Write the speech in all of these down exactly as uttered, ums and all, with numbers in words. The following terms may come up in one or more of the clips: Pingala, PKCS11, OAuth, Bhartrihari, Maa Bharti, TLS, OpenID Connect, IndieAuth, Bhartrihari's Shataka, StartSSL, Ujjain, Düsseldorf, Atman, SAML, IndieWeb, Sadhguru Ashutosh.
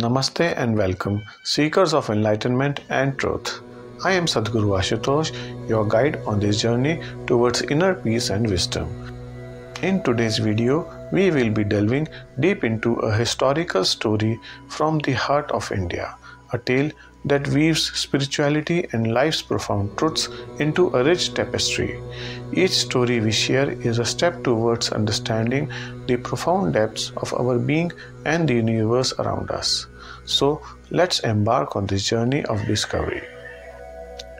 Namaste and welcome, seekers of enlightenment and truth. I am Sadhguru Ashutosh, your guide on this journey towards inner peace and wisdom. In today's video, we will be delving deep into a historical story from the heart of India, a tale that weaves spirituality and life's profound truths into a rich tapestry. Each story we share is a step towards understanding the profound depths of our being and the universe around us. So, let's embark on this journey of discovery.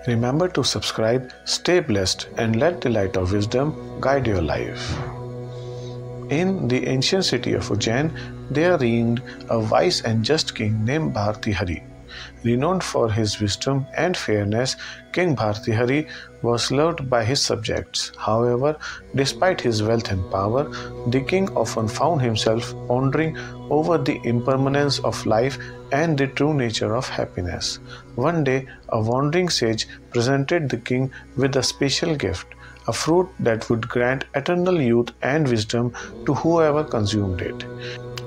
Remember to subscribe, stay blessed, and let the light of wisdom guide your life. In the ancient city of Ujjain, there reigned a wise and just king named Bhartrihari. Renowned for his wisdom and fairness, King Bhartrihari was loved by his subjects. However, despite his wealth and power, the king often found himself pondering over the impermanence of life and the true nature of happiness. One day, a wandering sage presented the king with a special gift, a fruit that would grant eternal youth and wisdom to whoever consumed it.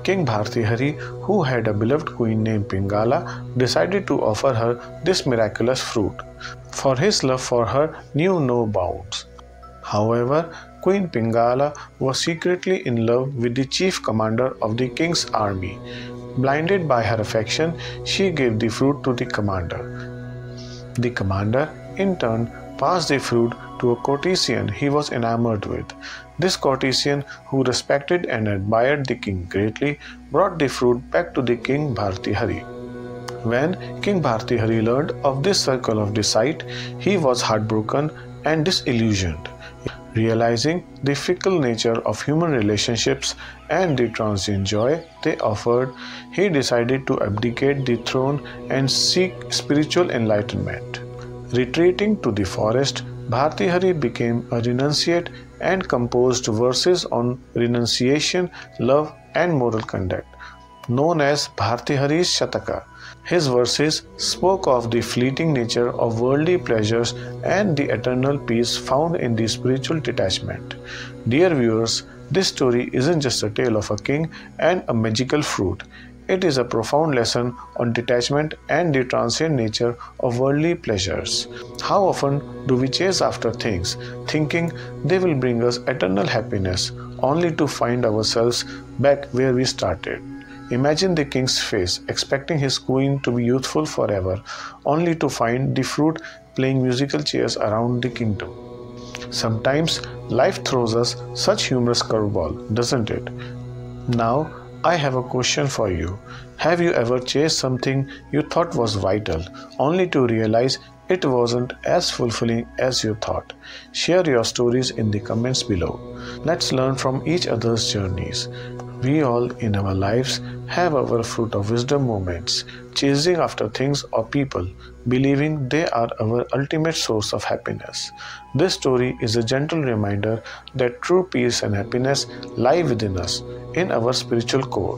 King Bhartrihari, who had a beloved queen named Pingala, decided to offer her this miraculous fruit, for his love for her knew no bounds. However, Queen Pingala was secretly in love with the chief commander of the king's army. Blinded by her affection, she gave the fruit to the commander. The commander, in turn, passed the fruit to a courtesan he was enamored with. This courtesan, who respected and admired the king greatly, brought the fruit back to the King Bhartrihari. When King Bhartrihari learned of this circle of deceit, he was heartbroken and disillusioned. Realizing the fickle nature of human relationships and the transient joy they offered, he decided to abdicate the throne and seek spiritual enlightenment. Retreating to the forest, Bhartrihari became a renunciate and composed verses on renunciation, love, and moral conduct, known as Bhartrihari's Shataka. His verses spoke of the fleeting nature of worldly pleasures and the eternal peace found in the spiritual detachment. Dear viewers, this story isn't just a tale of a king and a magical fruit. It is a profound lesson on detachment and the transient nature of worldly pleasures. How often do we chase after things, thinking they will bring us eternal happiness, only to find ourselves back where we started? Imagine the king's face, expecting his queen to be youthful forever, only to find the fruit playing musical chairs around the kingdom. Sometimes life throws us such humorous curveball, doesn't it? Now, I have a question for you. Have you ever chased something you thought was vital, only to realize it wasn't as fulfilling as you thought? Share your stories in the comments below. Let's learn from each other's journeys. We all in our lives have our fruit of wisdom moments, chasing after things or people, believing they are our ultimate source of happiness. This story is a gentle reminder that true peace and happiness lie within us, in our spiritual core.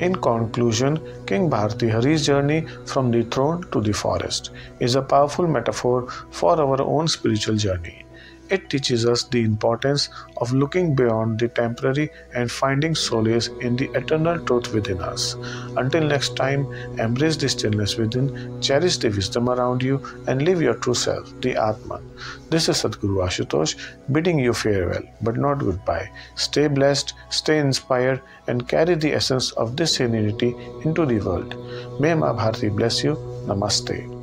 In conclusion, King Bhartrihari's journey from the throne to the forest is a powerful metaphor for our own spiritual journey. It teaches us the importance of looking beyond the temporary and finding solace in the eternal truth within us. Until next time, embrace the stillness within, cherish the wisdom around you, and live your true self, the Atman. This is Sadhguru Ashutosh bidding you farewell, but not goodbye. Stay blessed, stay inspired, and carry the essence of this serenity into the world. May Maa Bharti bless you. Namaste.